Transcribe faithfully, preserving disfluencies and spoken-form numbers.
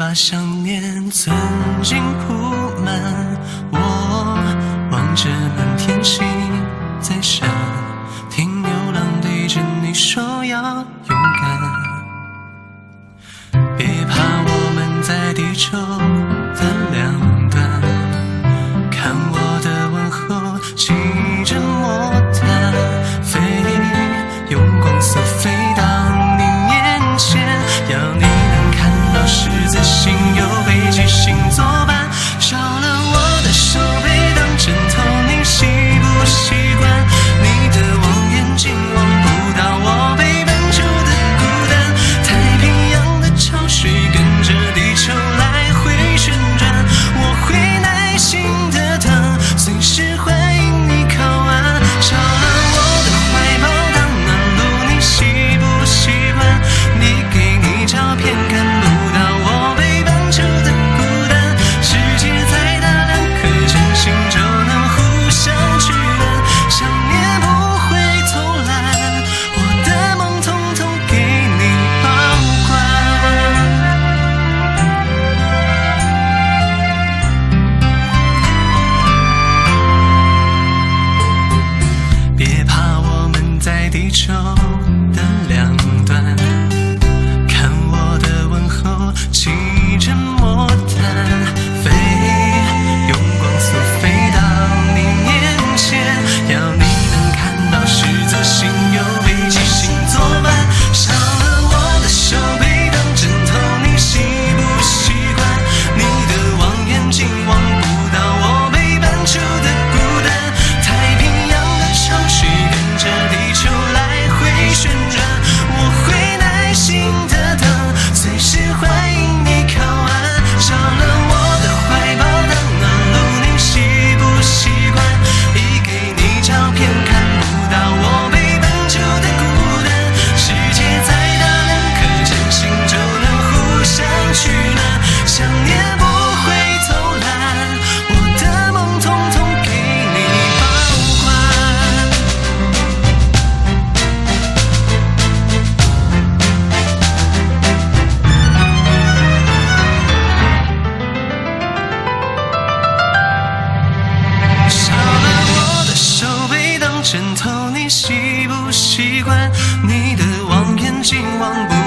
把想念曾经铺满。我望着满天星在闪，听牛郎对着你说要勇敢。别怕，我们在地球的两端，看我的问候，骑着魔毯飞，用光速飞到你面前，要你能看到十字星有北极星作伴。少了我的手背当枕头，你习不习惯？你的望远镜望不到我北半球的孤单，太平洋的潮水跟着地球来回旋转，我会耐心的等，随时欢迎你靠岸。少了我的怀抱当暖炉，你习不习惯？你给你照片看不到我北半球的孤单，世界再大，两颗真心就能互相取暖，想念不会偷懒，我的梦统统给你保管。别怕，我们在地球的两端，看我的问候，骑着魔毯飞，用光速飞到你面前，要你能看到十字星有北极星作伴。少了我的手背当枕头，你习不习惯？你的望远镜望不到我北半球的孤单，太平洋的潮水跟着地球来回旋转，我会耐心的等，随时欢迎你靠岸。少了我的怀抱当暖炉，你习不习惯？一给你照片看不到我北半球的孤单，世界再大，两颗真心就能互相取暖，想念不会偷懒，我的梦统统给你保管。少了我的手背当枕头，你习不习惯？你的望远镜望不